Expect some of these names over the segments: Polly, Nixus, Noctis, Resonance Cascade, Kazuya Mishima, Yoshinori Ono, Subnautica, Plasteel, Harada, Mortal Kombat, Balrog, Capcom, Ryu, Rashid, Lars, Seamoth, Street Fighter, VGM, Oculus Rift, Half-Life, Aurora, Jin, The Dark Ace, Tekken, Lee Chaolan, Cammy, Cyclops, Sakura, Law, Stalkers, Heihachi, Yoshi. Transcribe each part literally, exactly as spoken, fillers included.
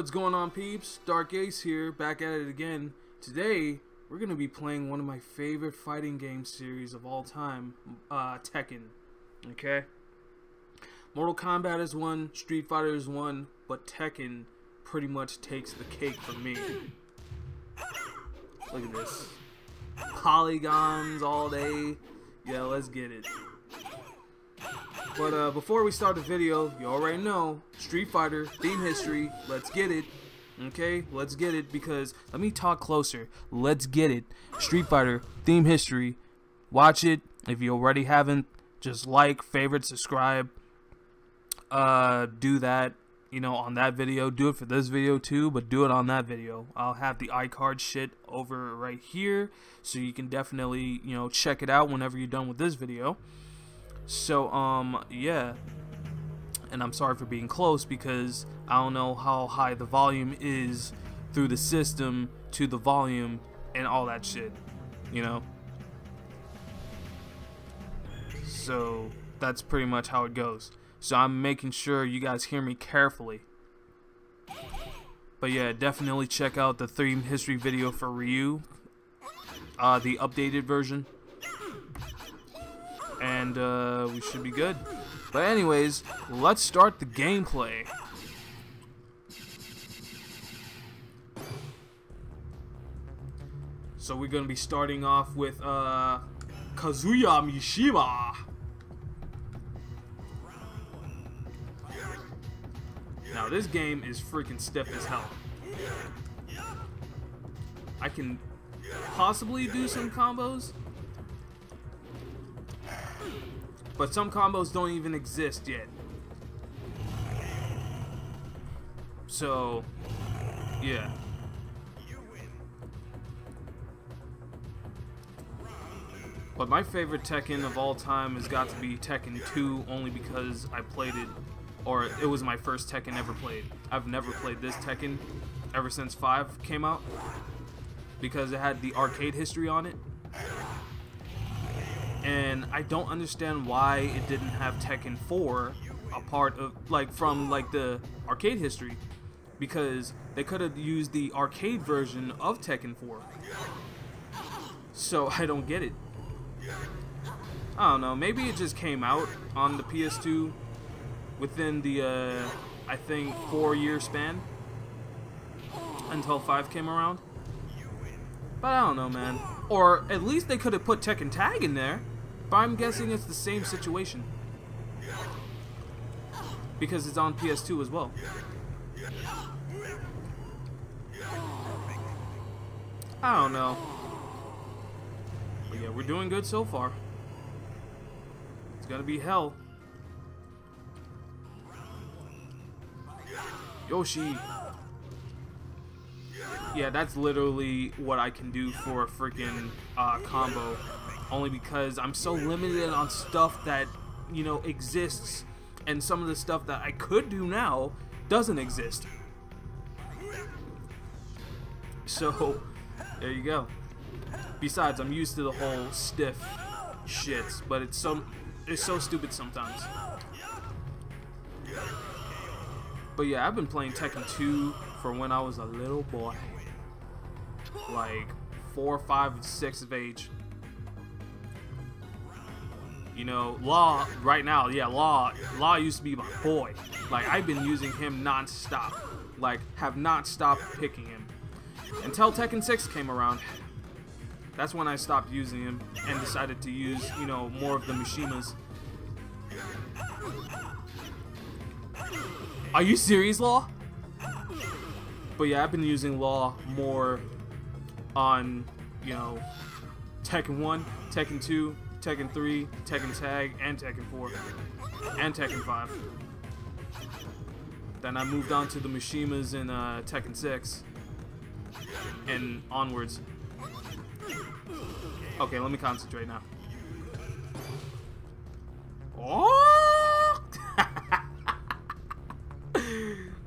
What's going on, peeps? Dark Ace here, back at it again. Today we're gonna be playing one of my favorite fighting game series of all time, uh, Tekken. Okay, Mortal Kombat is one, Street Fighter is one, but Tekken pretty much takes the cake for me. Look at this, polygons all day. Yeah, let's get it. But uh, before we start the video, you already know, Street Fighter, theme history, let's get it. Okay, let's get it, because, let me talk closer, let's get it. Street Fighter, theme history, watch it. If you already haven't, just like, favorite, subscribe, uh, do that, you know, on that video. Do it for this video too, but do it on that video. I'll have the iCard shit over right here, so you can definitely, you know, check it out whenever you're done with this video. So, um, yeah, and I'm sorry for being close because I don't know how high the volume is through the system to the volume and all that shit, you know? So, that's pretty much how it goes. So, I'm making sure you guys hear me carefully. But yeah, definitely check out the theme history video for Ryu, uh, the updated version. And uh, we should be good. But anyways, let's start the gameplay. So we're gonna be starting off with uh, Kazuya Mishima. Now this game is freaking stiff as hell. I can possibly do some combos, but some combos don't even exist yet. So, yeah. But my favorite Tekken of all time has got to be Tekken two, only because I played it, or it was my first Tekken ever played. I've never played this Tekken ever since five came out, because it had the arcade history on it. And I don't understand why it didn't have Tekken four a part of, like, from like the arcade history, because they could have used the arcade version of Tekken four. So I don't get it. I don't know, maybe it just came out on the P S two within the uh, I think four year span until five came around. But I don't know, man. Or at least they could have put Tekken Tag in there. But I'm guessing it's the same situation, because it's on P S two as well. I don't know. But yeah, we're doing good so far. It's gonna be hell. Yoshi. Yeah, that's literally what I can do for a freaking uh, combo, only because I'm so limited on stuff that, you know, exists, and some of the stuff that I could do now doesn't exist. So, there you go. Besides, I'm used to the whole stiff shits, but it's so, it's so stupid sometimes. But yeah, I've been playing Tekken two for when I was a little boy, like four, five, and six of age. You know, Law right now, yeah, Law, Law used to be my boy. Like, I've been using him non-stop, like have not stopped picking him until Tekken six came around. That's when I stopped using him and decided to use, you know, more of the Mishimas. Are you serious, Law? But yeah, I've been using Law more on, you know, Tekken one, Tekken two, Tekken three, Tekken Tag, and Tekken four, and Tekken five. Then I moved on to the Mishimas in uh, Tekken six, and onwards. Okay, let me concentrate now. Oh!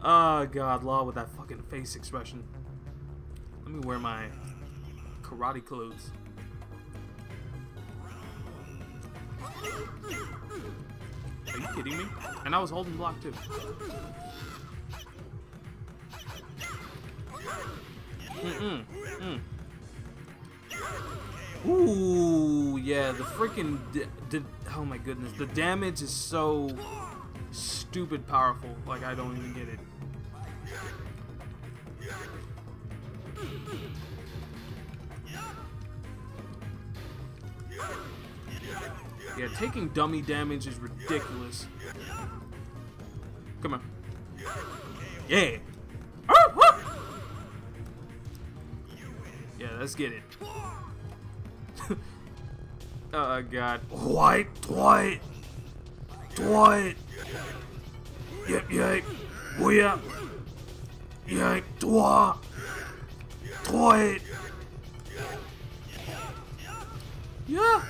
Oh god, Law with that fucking face expression. Let me wear my karate clothes. Are you kidding me? And I was holding block too. Mm-mm. Mm. Ooh, yeah, the freaking, oh my goodness, the damage is so stupid powerful, like I don't even get it. Yeah, taking dummy damage is ridiculous. Come on. Yeah! Yeah, let's get it. Oh god. White, white, white. Yep, yep. We up. Yep, twa. White. Yeah.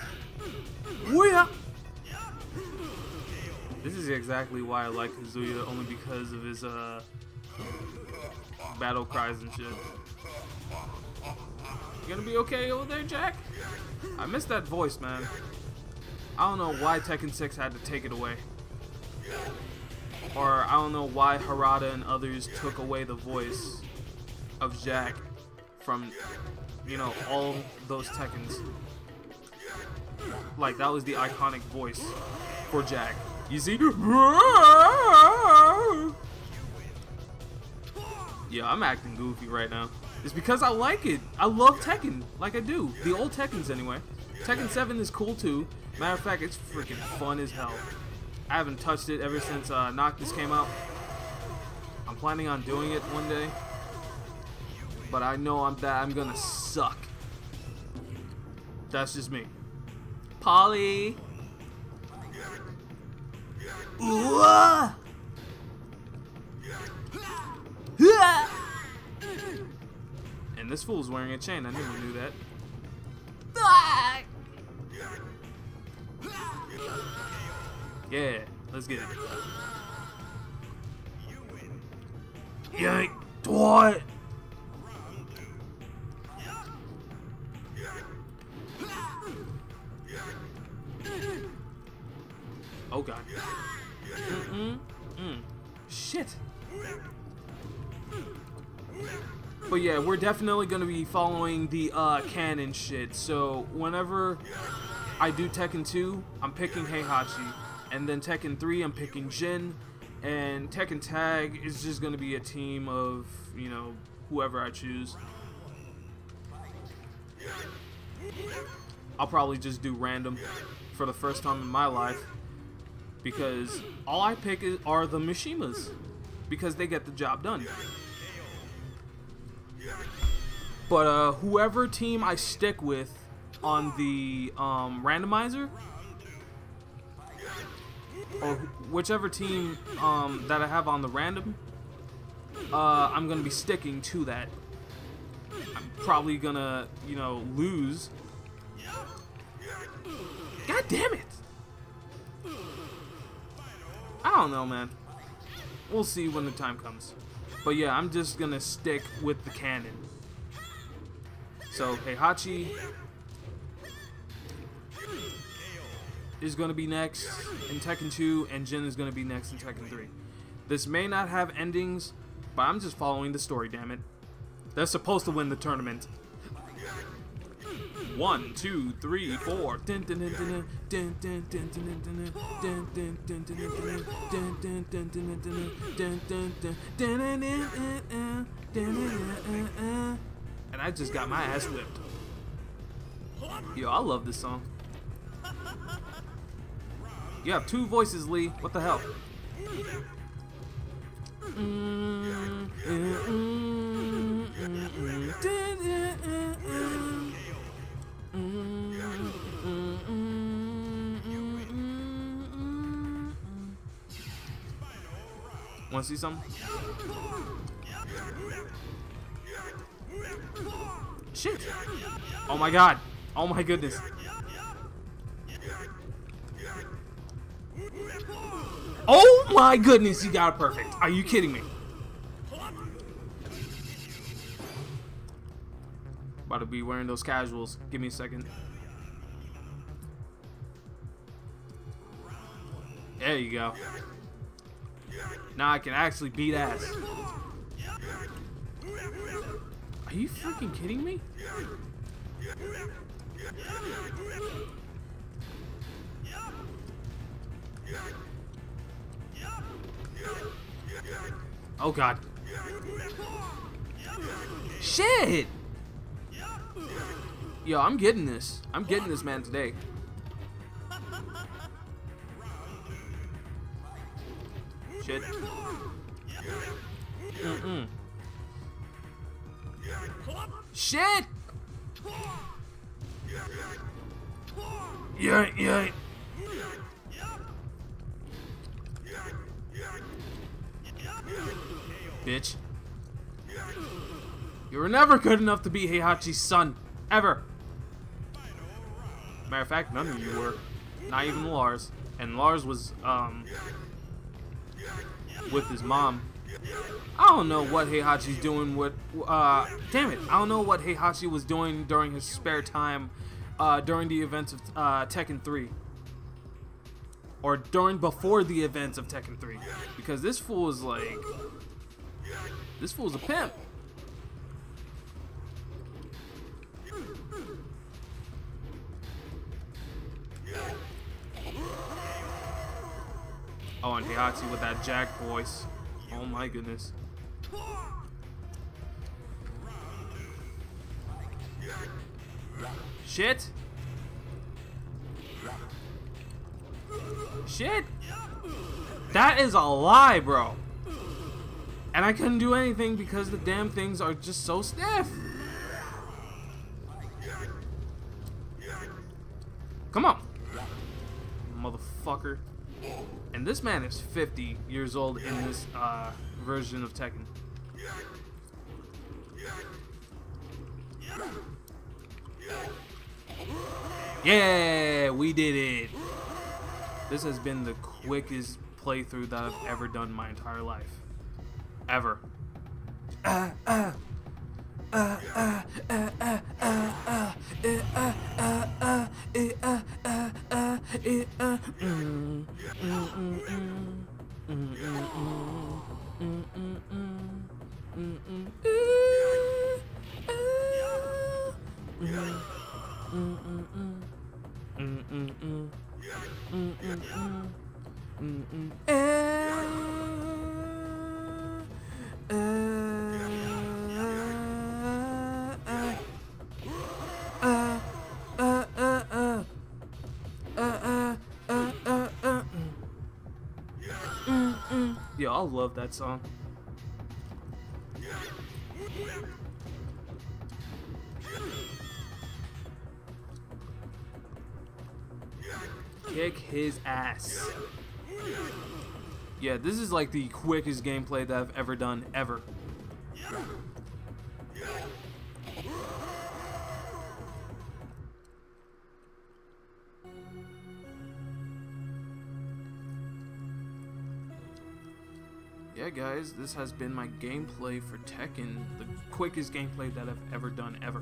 We up. This is exactly why I like Kazuya, only because of his uh battle cries and shit. You gonna be okay over there, Jack? I missed that voice, man. I don't know why Tekken six had to take it away. Or I don't know why Harada and others took away the voice of Jack from, you know, all those Tekkens. Like, that was the iconic voice for Jack. You see? Yeah, I'm acting goofy right now. It's because I like it. I love Tekken, like I do. The old Tekkens, anyway. Tekken seven is cool, too. Matter of fact, it's freaking fun as hell. I haven't touched it ever since uh, Noctis came out. I'm planning on doing it one day. But I know I'm that I'm gonna suck. That's just me. Polly! Ooh! And this fool's wearing a chain. I never knew that. Yeah, let's get it. Yank, twat. Oh god. Mm-mm. Mm. Shit. But yeah, we're definitely going to be following the uh, canon shit, so whenever I do Tekken two, I'm picking Heihachi, and then Tekken three, I'm picking Jin, and Tekken Tag is just going to be a team of, you know, whoever I choose. I'll probably just do random for the first time in my life, because all I pick is, are the Mishimas, because they get the job done. But uh, whoever team I stick with on the um, randomizer, or whichever team um, that I have on the random, uh, I'm gonna be sticking to that. I'm probably gonna, you know, lose. God damn it! I don't know, man. We'll see when the time comes. But yeah, I'm just gonna stick with the canon. So Heihachi is gonna be next in Tekken two, and Jin is gonna be next in Tekken three. This may not have endings, but I'm just following the story, damn it. They're supposed to win the tournament. One, two, three, four. And I just got my ass whipped. Yo, I love this song. You have two voices, Lee. What the hell? Wanna see something? Shit! Oh my god! Oh my goodness! Oh my goodness! You got it perfect! Are you kidding me? About to be wearing those casuals. Give me a second. There you go. Now I can actually beat ass. Are you freaking kidding me? Oh god. Shit! Yo, I'm getting this. I'm getting this man today. Shit. Mm-mm. Shit! Yeah, yeah. Bitch. You were never good enough to be Heihachi's son. Ever. Matter of fact, none of you were. Not even Lars. And Lars was, um... with his mom. I don't know what Heihachi's doing with, uh... Damn it. I don't know what Heihachi was doing during his spare time. Uh, during the events of, uh, Tekken three. Or during, before the events of Tekken three. Because this fool is like... This fool's a pimp. Oh, and Heihachi with that Jack voice. Oh my goodness. Shit. Shit. That is a lie, bro. And I couldn't do anything because the damn things are just so stiff. Come on, motherfucker. And this man is fifty years old in this uh, version of Tekken. Yeah, we did it. This has been the quickest playthrough that I've ever done in my entire life. Ever. Uh, uh, uh, uh, uh, uh, uh, uh, uh, uh, uh, uh, uh, uh, mm, mm, mm, mm, mm, mm, mm, mm, I love that song. Kick his ass. Yeah, this is like the quickest gameplay that I've ever done, ever. Yeah, guys, this has been my gameplay for Tekken, the quickest gameplay that I've ever done, ever.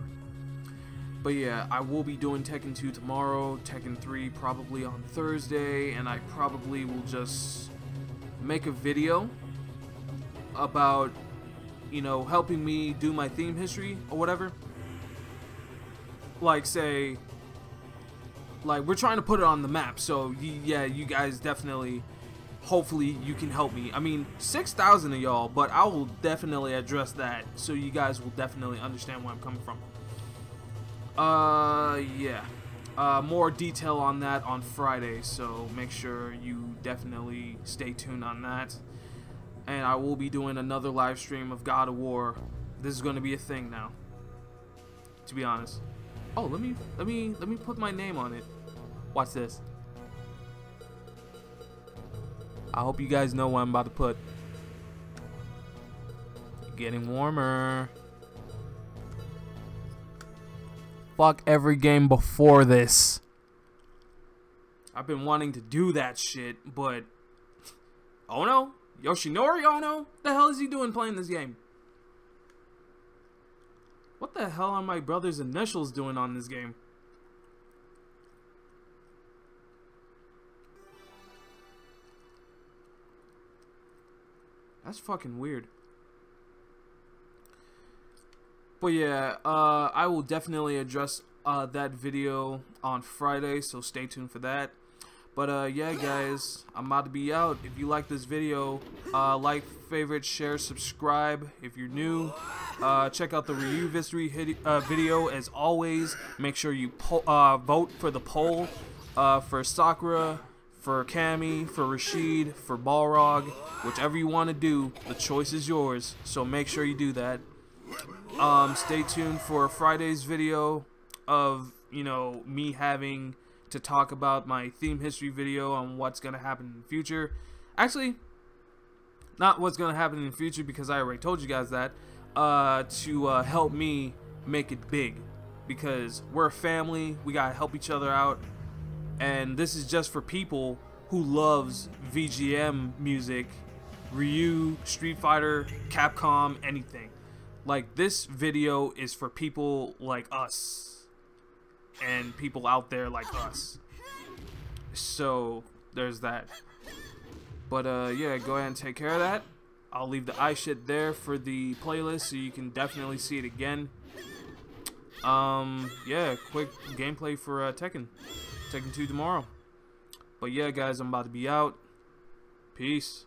But yeah, I will be doing Tekken two tomorrow, Tekken three probably on Thursday, and I probably will just make a video about, you know, helping me do my theme history or whatever. Like, say, like, we're trying to put it on the map, so yeah, you guys definitely... Hopefully you can help me. I mean, six thousand of y'all, but I will definitely address that so you guys will definitely understand where I'm coming from. Uh, yeah. Uh, more detail on that on Friday, so make sure you definitely stay tuned on that. And I will be doing another live stream of God of War. This is going to be a thing now, to be honest. Oh, let me, let me, let me put my name on it. Watch this. I hope you guys know what I'm about to put. Getting warmer. Fuck every game before this. I've been wanting to do that shit, but... Oh no. Yoshinori Ono? What the hell is he doing playing this game? What the hell are my brother's initials doing on this game? That's fucking weird. But yeah, uh, I will definitely address uh, that video on Friday, so stay tuned for that. But uh, yeah, guys, I'm about to be out. If you like this video, uh, like, favorite, share, subscribe. If you're new, uh, check out the Ryu history uh, video as always. Make sure you po uh, vote for the poll uh, for Sakura, for Cammy, for Rashid, for Balrog. Whichever you want to do, the choice is yours. So make sure you do that. Um, stay tuned for Friday's video of, you know, me having to talk about my theme history video on what's going to happen in the future. Actually, not what's going to happen in the future, because I already told you guys that, uh, to uh, help me make it big, because we're a family, we got to help each other out, and this is just for people who loves V G M music, Ryu, Street Fighter, Capcom, anything. Like, this video is for people like us. And people out there like us. So there's that. But uh, yeah, go ahead and take care of that. I'll leave the I shit there for the playlist, so you can definitely see it again. Um, yeah, quick gameplay for uh, Tekken, Tekken two tomorrow. But yeah, guys, I'm about to be out. Peace.